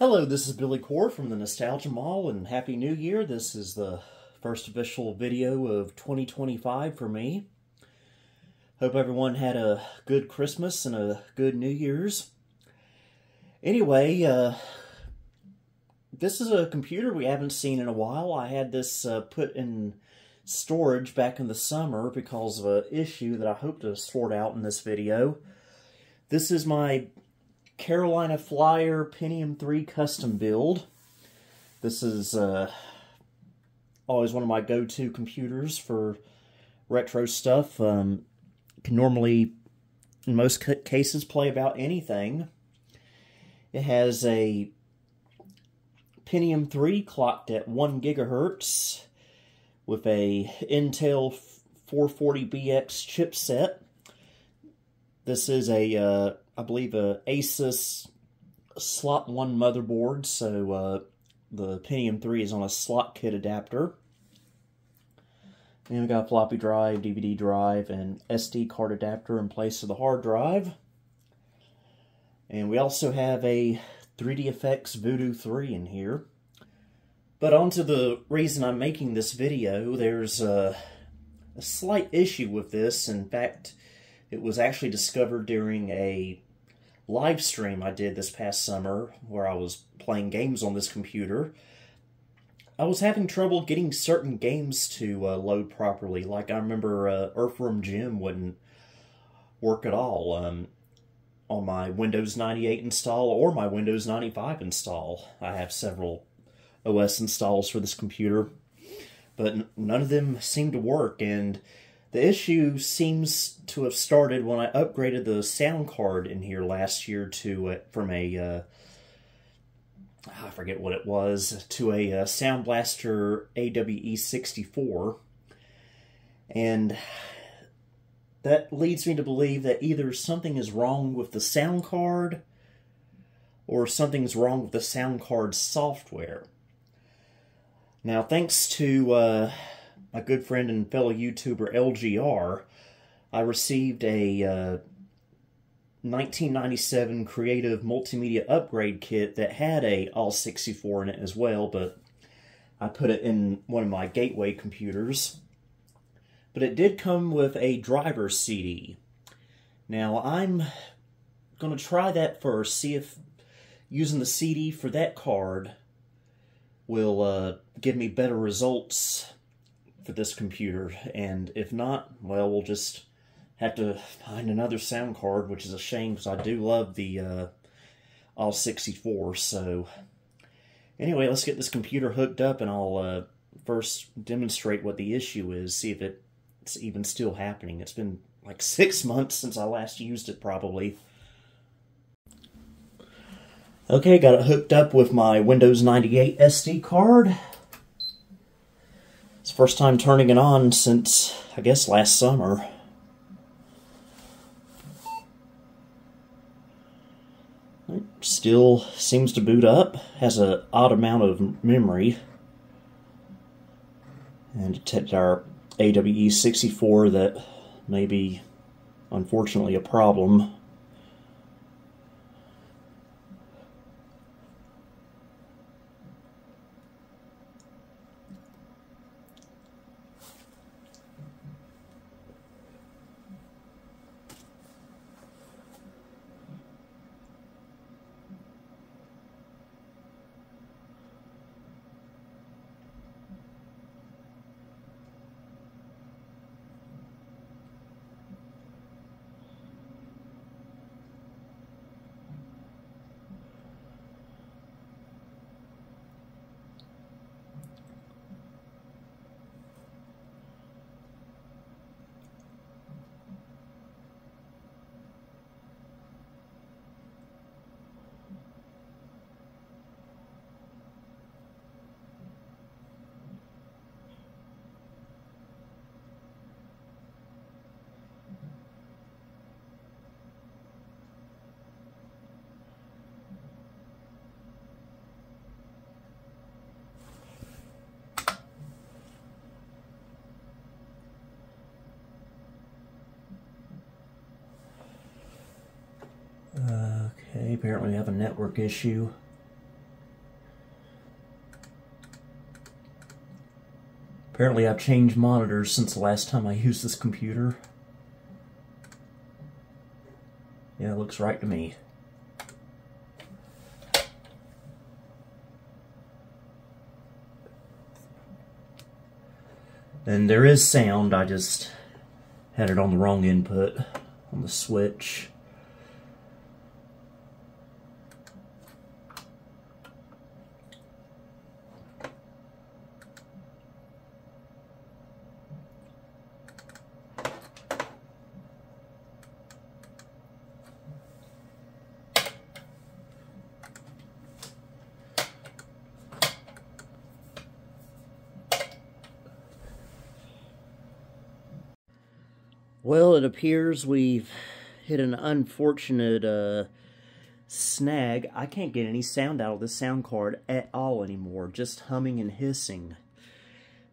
Hello, this is Billy Corr from the Nostalgia Mall, and Happy New Year. This is the first official video of 2025 for me. Hope everyone had a good Christmas and a good New Year's. Anyway, this is a computer we haven't seen in a while. I had this put in storage back in the summer because of an issue that I hope to sort out in this video. This is my Carolina Flyer Pentium 3 custom build. This is always one of my go-to computers for retro stuff. Can normally, in most cases, play about anything. It has a Pentium 3 clocked at 1 gigahertz with a Intel 440BX chipset. This is a I believe a Asus Slot 1 motherboard, so the Pentium 3 is on a slot kit adapter. And we got a floppy drive, DVD drive, and SD card adapter in place of the hard drive. And we also have a 3DFX Voodoo 3 in here. But onto the reason I'm making this video, there's a slight issue with this. In fact, it was actually discovered during a live stream I did this past summer where I was playing games on this computer. I was having trouble getting certain games to load properly. Like I remember Earthworm Jim wouldn't work at all on my Windows 98 install or my Windows 95 install. I have several OS installs for this computer, but none of them seemed to work, and the issue seems to have started when I upgraded the sound card in here last year to from a I forget what it was, to a Sound Blaster AWE64, and that leads me to believe that either something is wrong with the sound card or something's wrong with the sound card software. Now, thanks to my good friend and fellow YouTuber LGR, I received a 1997 Creative Multimedia Upgrade Kit that had a AWE64 in it as well, but I put it in one of my Gateway computers. But it did come with a driver CD. Now, I'm going to try that first, see if using the CD for that card will give me better results for this computer, and if not, well, we'll just have to find another sound card, which is a shame because I do love the AWE64. So anyway, let's get this computer hooked up, and I'll first demonstrate what the issue is, see if it's even still happening. It's been like 6 months since I last used it, probably. Okay, got it hooked up with my Windows 98 SD card. First time turning it on since, I guess, last summer. It still seems to boot up. Has an odd amount of memory. And detect our AWE64 that may be, unfortunately, a problem. Apparently we have a network issue. Apparently I've changed monitors since the last time I used this computer. Yeah, it looks right to me. And there is sound, I just had it on the wrong input on the switch. Well, it appears we've hit an unfortunate snag. I can't get any sound out of this sound card at all anymore, just humming and hissing.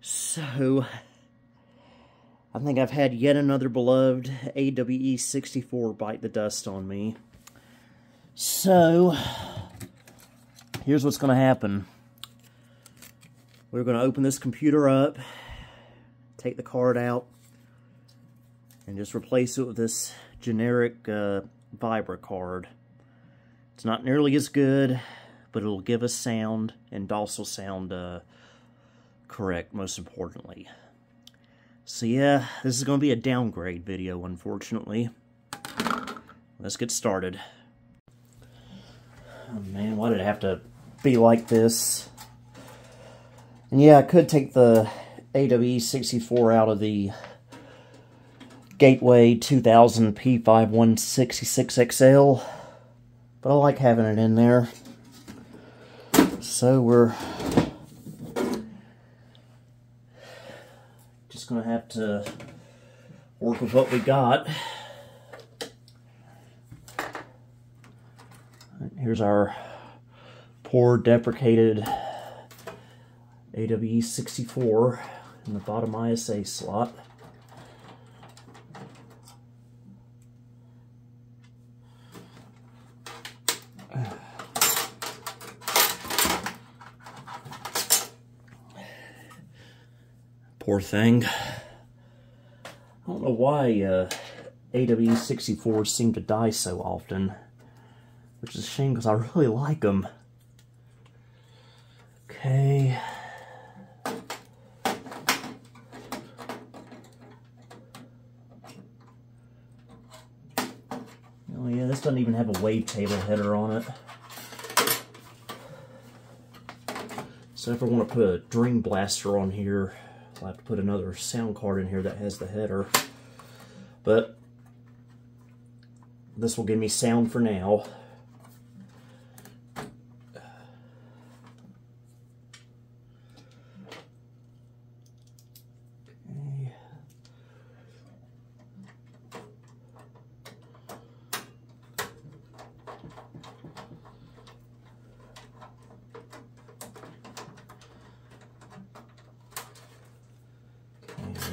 So, I think I've had yet another beloved AWE64 bite the dust on me. So, here's what's going to happen. We're going to open this computer up, take the card out, and just replace it with this generic Vibra card. It's not nearly as good, but it'll give us sound, and also sound correct, most importantly. So yeah, this is going to be a downgrade video, unfortunately. Let's get started. Oh man, why did it have to be like this? And yeah, I could take the AWE64 out of the Gateway 2000 P5166XL, but I like having it in there. So we're just going to have to work with what we got. Here's our poor deprecated AWE64 in the bottom ISA slot. Poor thing. I don't know why AWE64s seem to die so often, which is a shame because I really like them. Okay. Oh yeah, this doesn't even have a wavetable header on it. So if I want to put a Dream Blaster on here, I'll have to put another sound card in here that has the header, but this will give me sound for now. Okay.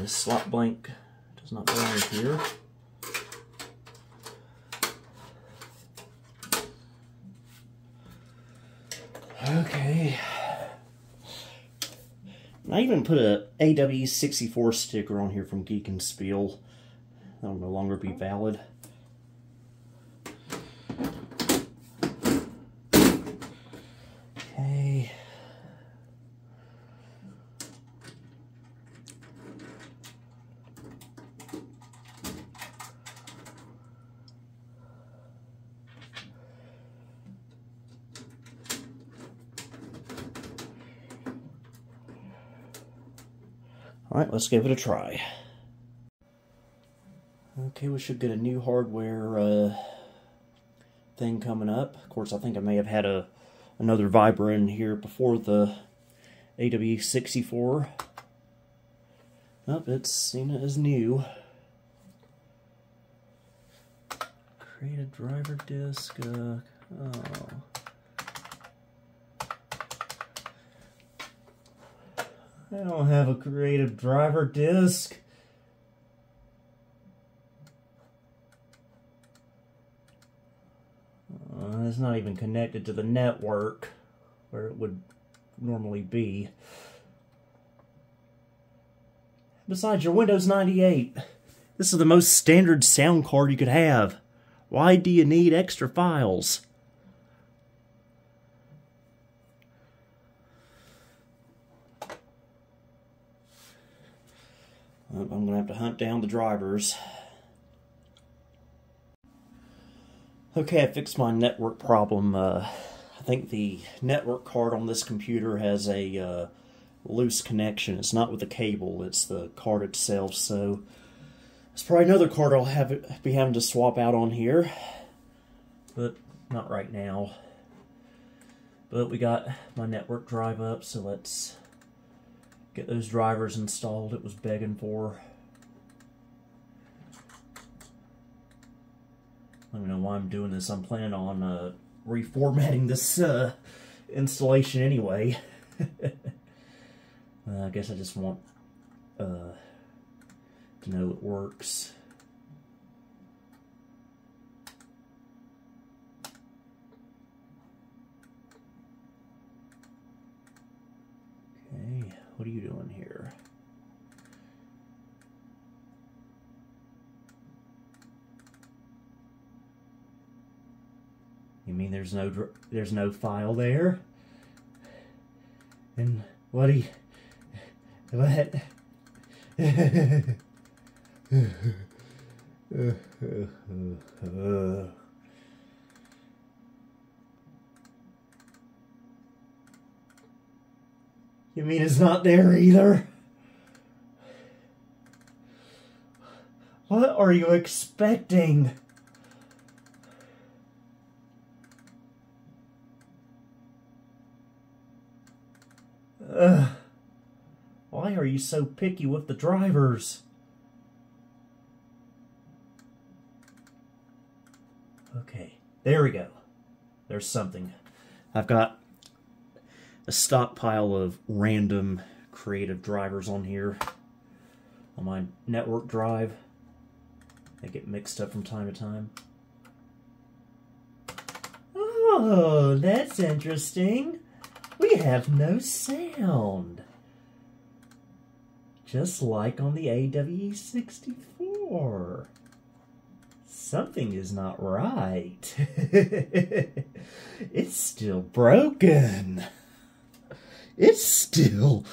This slot blank does not belong here. Okay. I even put a AWE64 sticker on here from Geek and Spiel. That'll no longer be valid. Alright, let's give it a try. Okay, we should get a new hardware thing coming up. Of course, I think I may have had another Vibra in here before the AWE64. Nope, it's seen it as new. Create a driver disk. Oh. I don't have a creative driver disk. It's not even connected to the network where it would normally be. besides your Windows 98. This is the most standard sound card you could have. Why do you need extra files? I'm going to have to hunt down the drivers. Okay, I fixed my network problem. I think the network card on this computer has a loose connection. It's not with the cable, it's the card itself, so it's probably another card I'll be having to swap out on here. But not right now. But we got my network drive up, so let's get those drivers installed. It was begging for. I don't know why I'm doing this. I'm planning on reformatting this installation anyway. I guess I just want to know it works. Okay. What are you doing here? You mean there's no file there? And what do you... What? You mean it's not there either? What are you expecting? Why are you so picky with the drivers? Okay, there we go. There's something. I've got a stockpile of random creative drivers on here on my network drive. They get mixed up from time to time. Oh, that's interesting. We have no sound. Just like on the AWE64. Something is not right. It's still broken. It's still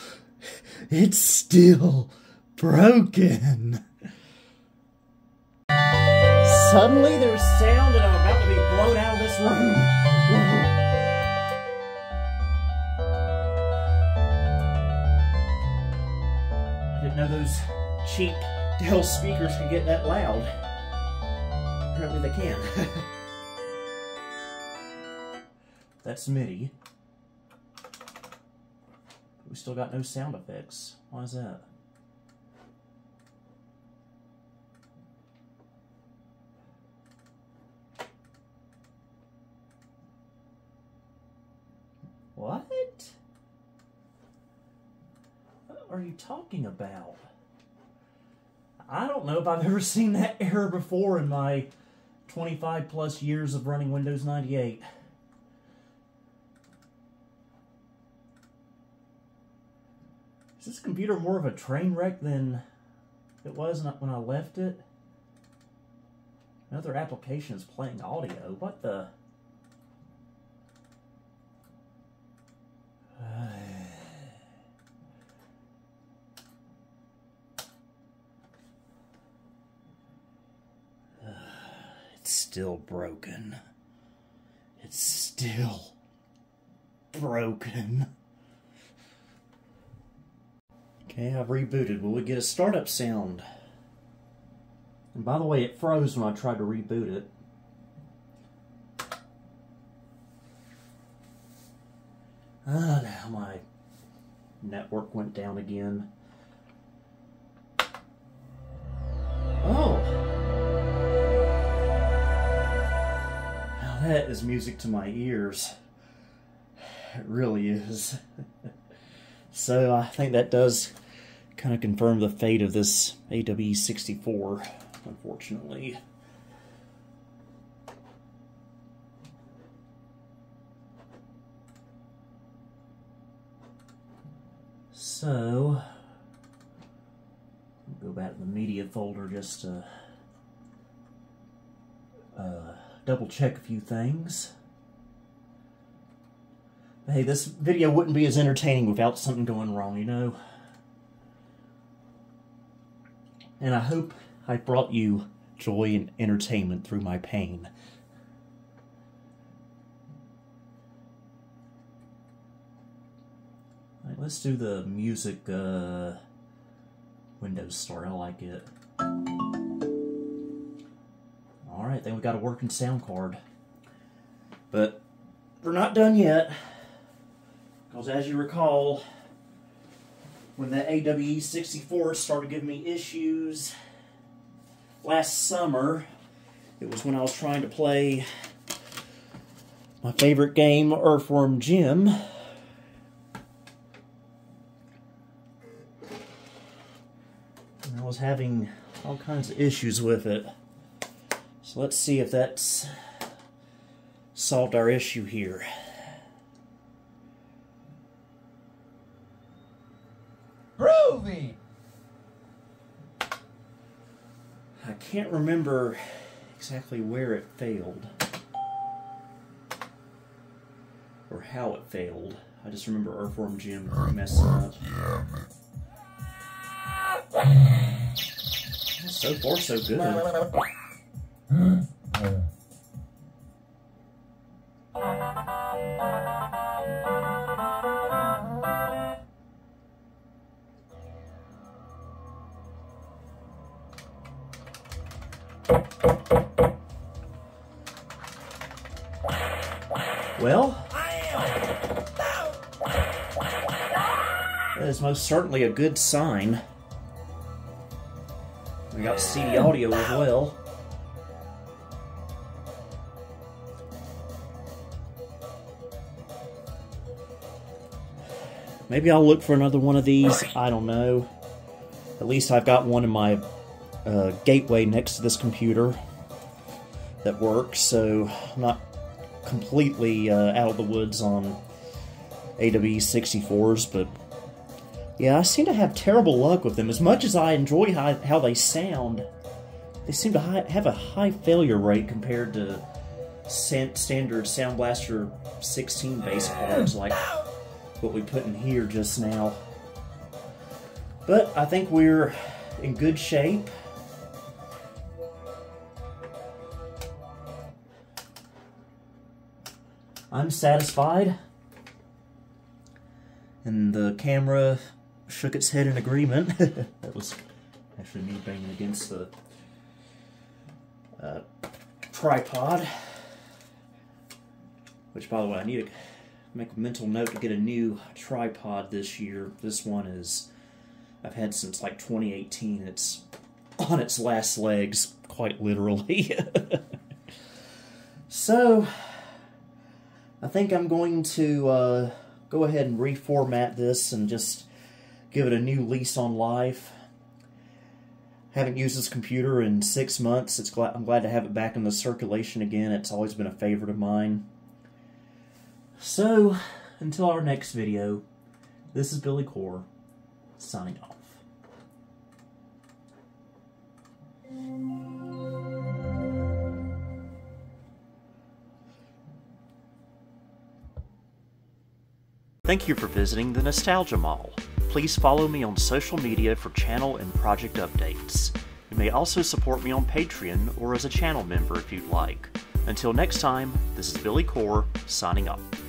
broken. Suddenly there's sound and I'm about to be blown out of this room. I didn't know those cheap Dell speakers could get that loud. Apparently they can. That's MIDI. We still got no sound effects. Why is that? What? What are you talking about? I don't know if I've ever seen that error before in my 25 plus years of running Windows 98. Is this computer more of a train wreck than it was when I left it? Another application is playing audio. What the? It's still broken. It's still broken. Okay, I've rebooted. Will we get a startup sound? And by the way, it froze when I tried to reboot it. Ah, now my network went down again. Oh! Now that is music to my ears. It really is. So I think that does kind of confirm the fate of this AWE64, unfortunately. So about in the media folder just to double check a few things. But hey, this video wouldn't be as entertaining without something going wrong, you know. And I hope I brought you joy and entertainment through my pain. Alright, let's do the music Windows Store. I like it. Alright, then we got a working sound card. But we're not done yet. Because as you recall, when the AWE64 started giving me issues last summer, it was when I was trying to play my favorite game, Earthworm Jim. And I was having all kinds of issues with it. So let's see if that's solved our issue here. Groovy! I can't remember exactly where it failed or how it failed. I just remember Earthworm Jim messing up. So far, so good. Well, that is most certainly a good sign. We got CD audio as well. Maybe I'll look for another one of these. I don't know. At least I've got one in my gateway next to this computer that works, so I'm not completely out of the woods on AWE64s, but yeah, I seem to have terrible luck with them. As much as I enjoy how they sound, they seem to have a high failure rate compared to standard Sound Blaster 16 bass cards like what we put in here just now. But I think we're in good shape. I'm satisfied, and the camera shook its head in agreement. That was actually me banging against the tripod, which, by the way, I need to make a mental note to get a new tripod this year. This one is, I've had since like 2018. It's on its last legs, quite literally. So I think I'm going to go ahead and reformat this and just give it a new lease on life. I haven't used this computer in 6 months. I'm glad to have it back in the circulation again. It's always been a favorite of mine. So, until our next video, this is Billy Corr, signing off. Thank you for visiting the Nostalgia Mall. Please follow me on social media for channel and project updates. You may also support me on Patreon or as a channel member if you'd like. Until next time, this is Billy Corr, signing off.